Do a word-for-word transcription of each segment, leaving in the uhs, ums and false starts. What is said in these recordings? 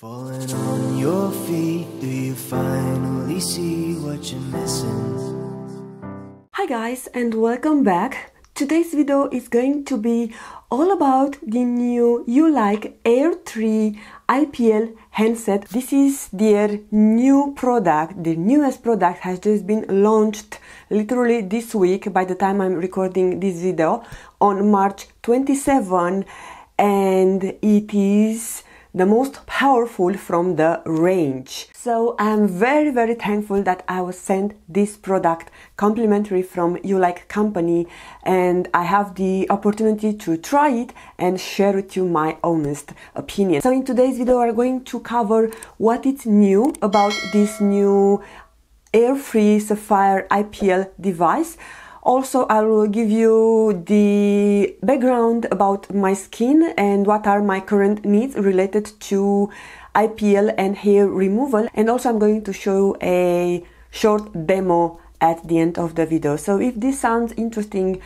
Falling on your feet, do you finally see what you're missing? Hi guys and welcome back. Today's video is going to be all about the new Ulike Air three I P L handset. This is their new product. The newest product has just been launched literally this week by the time I'm recording this video on March twenty-seventh, and it is the most powerful from the range. So I'm very very thankful that I was sent this product complimentary from Ulike company, and I have the opportunity to try it and share with you my honest opinion. So in today's video we're going to cover what is new about this new Air Free Sapphire I P L device. Also, I will give you the background about my skin and what are my current needs related to I P L and hair removal. And also I'm going to show a short demo at the end of the video. So if this sounds interesting,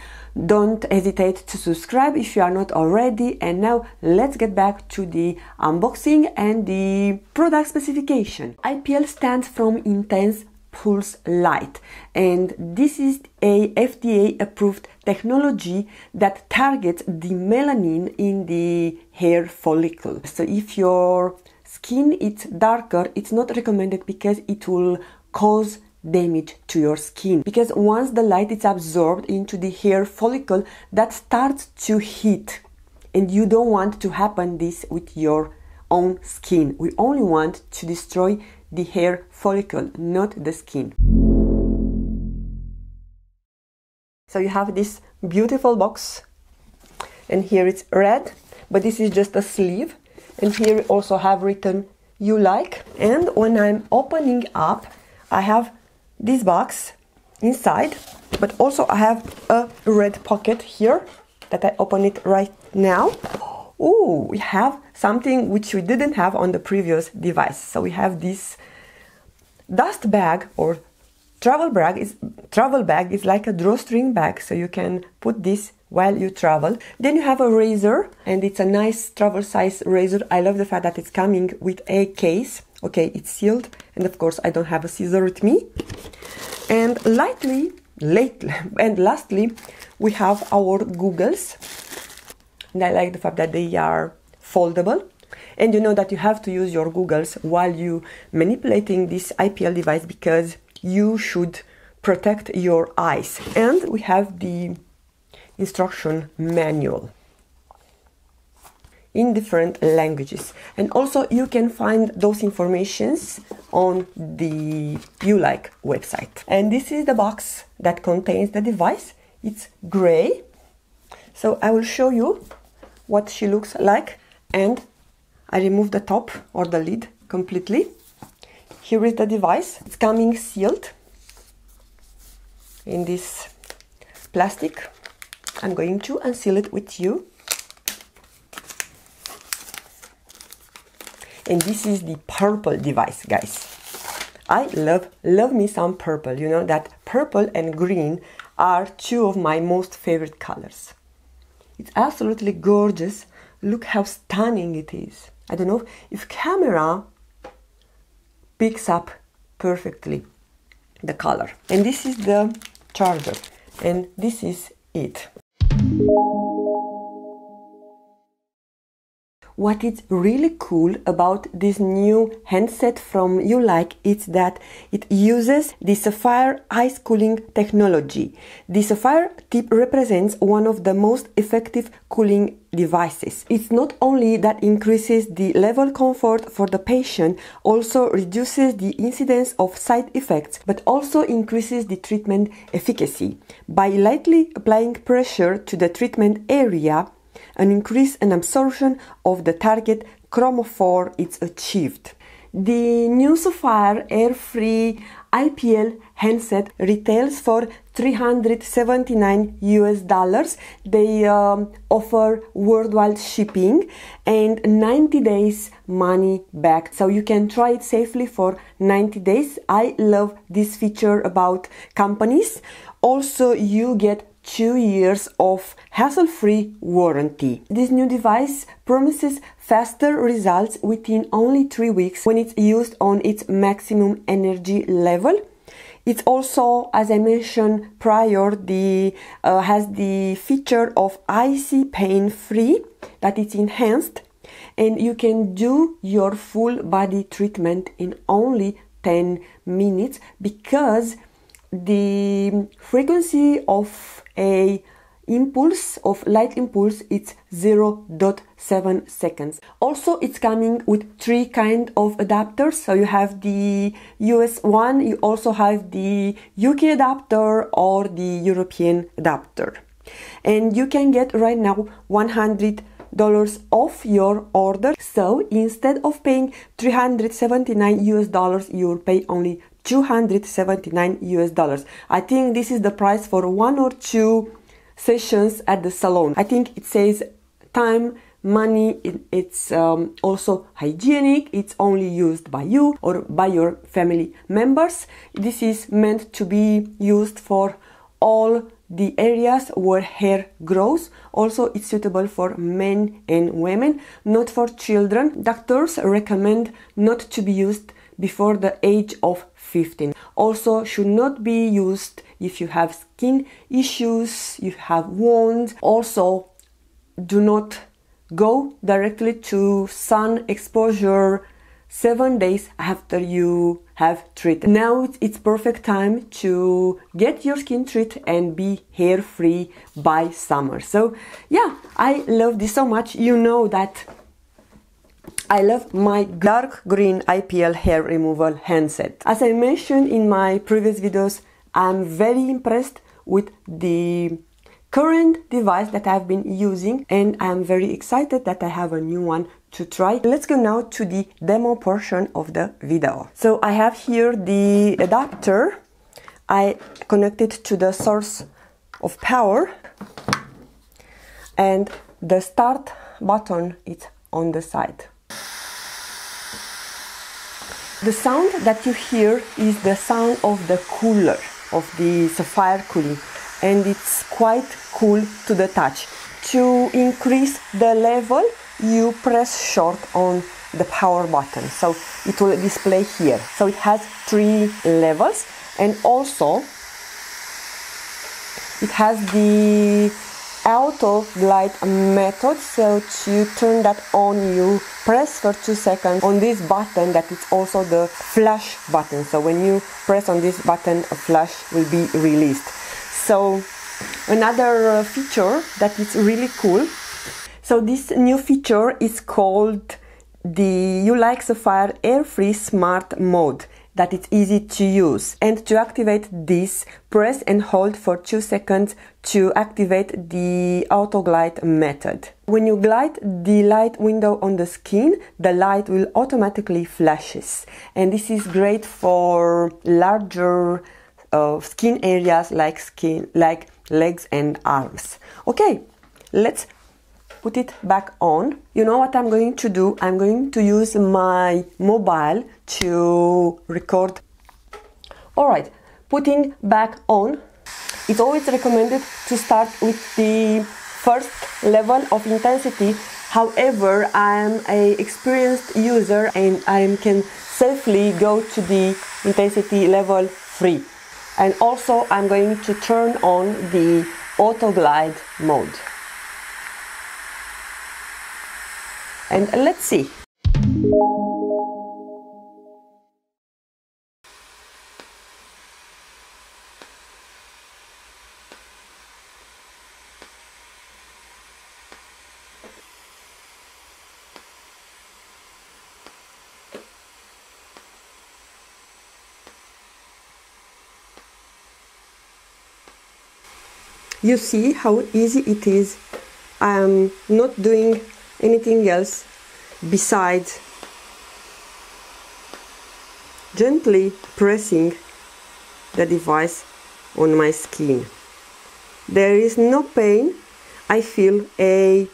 don't hesitate to subscribe if you are not already. And now let's get back to the unboxing and the product specification. I P L stands from Intense Pulse Light, and this is a F D A approved technology that targets the melanin in the hair follicle. So if your skin is darker, it's not recommended because it will cause damage to your skin, because once the light is absorbed into the hair follicle, that starts to heat, and you don't want to happen this with your own skin. We only want to destroy the hair follicle, not the skin. So you have this beautiful box, and here it's red, but this is just a sleeve, and here we also have written Ulike. And when I'm opening up, I have this box inside, but also I have a red pocket here that I open it right now. Oh, we have something which we didn't have on the previous device. So we have this dust bag or travel bag. Is travel bag is like a drawstring bag, so you can put this while you travel. Then you have a razor, and it's a nice travel size razor. I love the fact that it's coming with a case. Okay, it's sealed, and of course I don't have a scissor with me. And lightly, lately, and lastly, we have our goggles. And I like the fact that they are foldable, and you know that you have to use your goggles while you manipulating this I P L device because you should protect your eyes. And we have the instruction manual in different languages, and also you can find those informations on the Ulike website. And this is the box that contains the device. It's gray, so I will show you what she looks like. And I remove the top or the lid completely. Here is the device. It's coming sealed in this plastic. I'm going to unseal it with you. And this is the purple device, guys. I love, love me some purple. You know that purple and green are two of my most favorite colors. It's absolutely gorgeous. Look how stunning it is. I don't know if camera picks up perfectly the color. And this is the charger, and this is it. What is really cool about this new handset from Ulike is that it uses the Sapphire ice cooling technology. The Sapphire tip represents one of the most effective cooling devices. It's not only that increases the level comfort for the patient, also reduces the incidence of side effects, but also increases the treatment efficacy. By lightly applying pressure to the treatment area, an increase in absorption of the target chromophore is achieved. The new Sapphire Air Free I P L handset retails for three hundred seventy-nine US dollars. They um, offer worldwide shipping and ninety days money back, so you can try it safely for ninety days. I love this feature about companies. Also, you get two years of hassle-free warranty. This new device promises faster results within only three weeks when it's used on its maximum energy level. It's also, as I mentioned prior, the, uh, has the feature of icy pain-free, that it's enhanced, and you can do your full body treatment in only ten minutes because the frequency of a impulse, of light impulse, it's zero point seven seconds. Also, it's coming with three kind of adapters, so you have the U S one, you also have the U K adapter or the European adapter, and you can get right now one hundred dollars off your order. So instead of paying three hundred seventy-nine US dollars, you'll pay only two hundred seventy-nine US dollars. I think this is the price for one or two sessions at the salon. I think it saves time, money, it, it's um, also hygienic, it's only used by you or by your family members. This is meant to be used for all the areas where hair grows. Also, it's suitable for men and women, not for children. Doctors recommend not to be used before the age of fifteen. Also, should not be used if you have skin issues, you have wounds. Also, do not go directly to sun exposure seven days after you have treated. Now it's perfect time to get your skin treated and be hair free by summer. So yeah, I love this so much. You know that I love my dark green I P L hair removal handset. As I mentioned in my previous videos, I'm very impressed with the current device that I've been using, and I'm very excited that I have a new one to try. Let's go now to the demo portion of the video. So I have here the adapter. I connect it to the source of power, and the start button is on the side. The sound that you hear is the sound of the cooler, of the Sapphire cooling, and it's quite cool to the touch. To increase the level, you press short on the power button, so it will display here. So it has three levels, and also it has the auto glide method, so to turn that on you press for two seconds on this button that is also the flash button. So when you press on this button, a flash will be released. So another feature that is really cool, so this new feature is called the Ulike Sapphire Air Free Smart Mode, that it's easy to use. And to activate this, press and hold for two seconds to activate the auto glide method. When you glide the light window on the skin, the light will automatically flashes, and this is great for larger uh, skin areas like skin like legs and arms. Okay, let's put it back on. You know what I'm going to do? I'm going to use my mobile to record. All right, putting back on. It's always recommended to start with the first level of intensity. However, I'm an experienced user and I can safely go to the intensity level three. And also I'm going to turn on the auto glide mode. And let's see. You see how easy it is. I am not doing anything else besides gently pressing the device on my skin. There is no pain. I feel a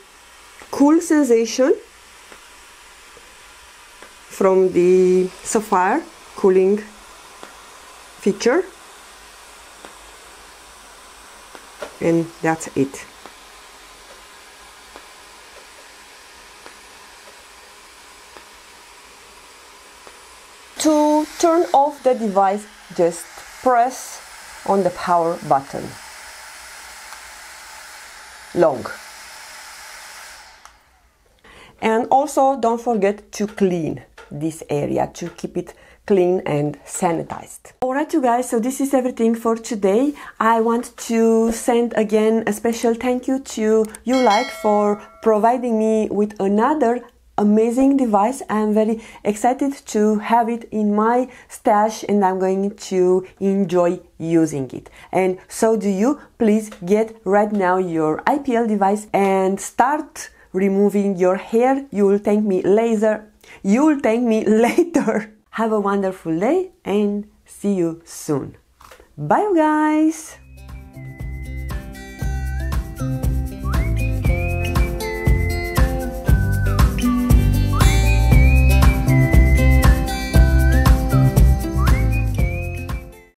cool sensation from the Sapphire cooling feature. and that's it. To turn off the device, just press on the power button. Long. And also don't forget to clean this area to keep it clean and sanitized. Alright you guys, so this is everything for today. I want to send again a special thank you to Ulike for providing me with another amazing device. I'm very excited to have it in my stash and I'm going to enjoy using it. And so do you. Please get right now your I P L device and start removing your hair. You will thank me later. You will thank me later. Have a wonderful day and see you soon. Bye you guys.